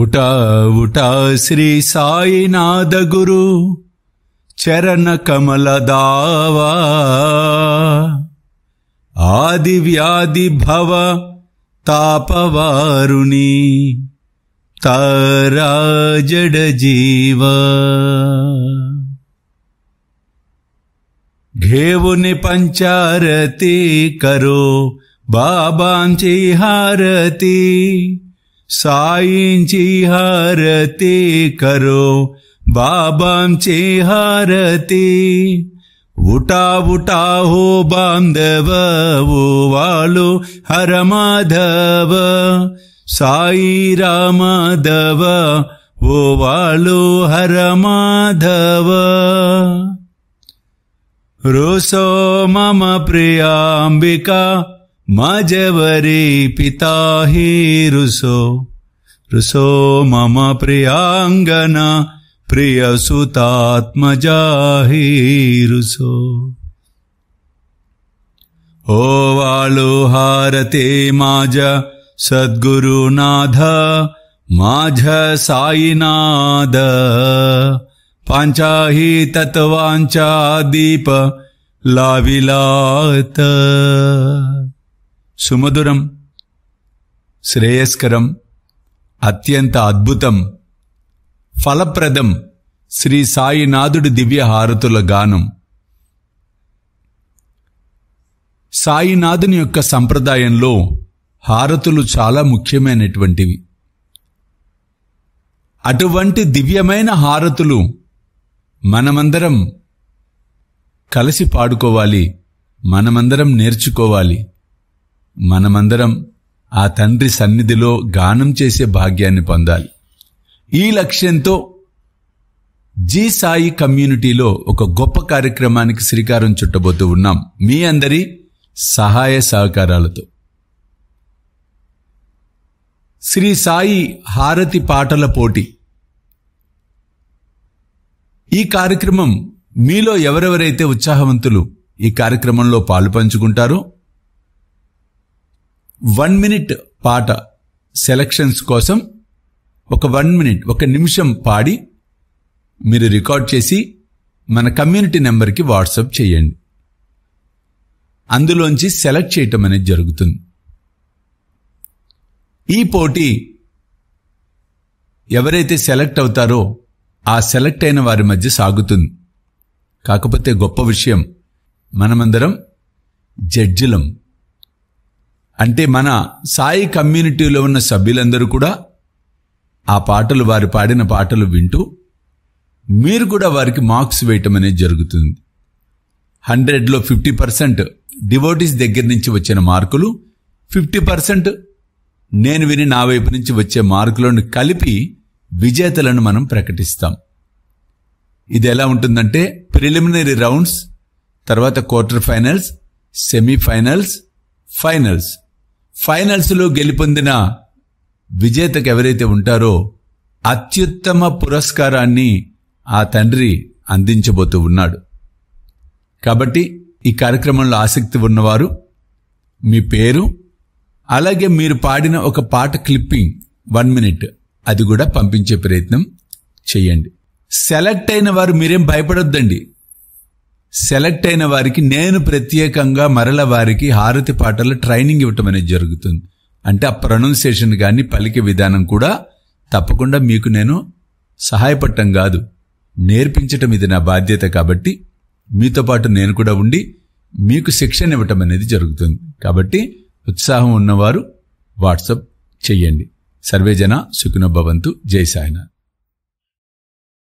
उठा उठा श्री साईनाथ गुरु चरण कमल दावा, आदि व्याधि भव तापवारुणी तारा जड़ जीवा। घेवुनि पंचारती करो बाबांची हारती, साईंची हारती करो बाबांची हारती। उठा उठा हो बांधव वालो हर माधव, साई राम दव वो वालो हर माधव। रोसो मम प्रियांबिका मजवरी पिता ही रुसो, रुसो मम प्रियांगना प्रिय सुतात्मजा ही रुसो। ओ वालो हारते माजा सद्गुरुनाथ माझा साईनाथ, पांचाही तत्वांचा दीप लाविलात। सुमधुरम श्रेयस्करम अत्यंत अद्भुतम फलप्रदम श्री साईनाथुడి దివ్య హారతుల గానం. సాయినాథుని యొక్క సంప్రదాయంలో హారతులు చాలా ముఖ్యమైనటువంటివి. అటువంటి దివ్యమైన హారతులు మనమందరం కలిసి పాడుకోవాలి, మనమందరం నేర్చుకోవాలి, మనమందరం ఆ తండ్రి సన్నిధిలో గానం చేసే భాగ్యాన్ని పొందాలి. ఈ లక్ష్యంతో జీ సాయి కమ్యూనిటీలో ఒక గొప్ప కార్యక్రమానికి శ్రీకారం చుట్టబోతూ ఉన్నాం మీ అందరి సహాయ సహకారాలతో. శ్రీ సాయి హారతి పాటల పోటీ. ఈ కార్యక్రమం మీలో ఎవరెవరైతే ఉత్సాహవంతులు ఈ కార్యక్రమంలో పాలు పంచుకుంటారో 1 minute పాట సెలక్షన్స్ కోసం ఒక నిమిషం పాడి మీరు రికార్డ్ చేసి మన కమ్యూనిటీ నెంబర్కి వాట్సాప్ చేయండి. అందులోంచి సెలెక్ట్ చేయటం అనేది జరుగుతుంది. ఈ పోటీ ఎవరైతే సెలెక్ట్ అవుతారో ఆ సెలెక్ట్ అయిన వారి మధ్య సాగుతుంది. కాకపోతే గొప్ప విషయం మనమందరం జడ్జిలం, అంటే మన సాయి కమ్యూనిటీలో ఉన్న సభ్యులందరూ కూడా ఆ పాటలు వారు పాడిన పాటలు వింటూ మీరు కూడా వారికి మార్క్స్ వేయటం అనేది జరుగుతుంది. 100లో 50% డివోటీస్ దగ్గర నుంచి వచ్చిన మార్కులు, 50% నేను విని నా వైపు నుంచి వచ్చే మార్కులను కలిపి విజేతలను మనం ప్రకటిస్తాం. ఇది ఎలా ఉంటుందంటే ప్రిలిమినరీ రౌండ్స్, తర్వాత క్వార్టర్ ఫైనల్స్, సెమీఫైనల్స్, ఫైనల్స్. ఫైనల్స్లో గెలుపొందిన విజేతకు ఎవరైతే ఉంటారో అత్యుత్తమ పురస్కారాన్ని ఆ తండ్రి అందించబోతూ ఉన్నాడు. కాబట్టి ఈ కార్యక్రమంలో ఆసక్తి ఉన్నవారు మీ పేరు అలాగే మీరు పాడిన ఒక పాట క్లిప్పింగ్ 1 minute అది కూడా పంపించే ప్రయత్నం చేయండి. సెలెక్ట్ అయిన వారు మీరేం భయపడొద్దండి. సెలెక్ట్ అయిన వారికి నేను ప్రత్యేకంగా మరల వారికి హారతి పాటల ట్రైనింగ్ ఇవ్వటం అనేది జరుగుతుంది. అంటే ఆ ప్రొనౌన్సియేషన్ కానీ పలికే విధానం కూడా తప్పకుండా మీకు నేను సహాయపడటం కాదు, నేర్పించటం ఇది నా బాధ్యత. కాబట్టి మీతో పాటు నేను కూడా ఉండి మీకు శిక్షణ ఇవ్వటం అనేది జరుగుతుంది. కాబట్టి ఉత్సాహం ఉన్నవారు వాట్సాప్ చేయండి. సర్వేజన సుఖినో భవంతు. జై సాయినాథ్.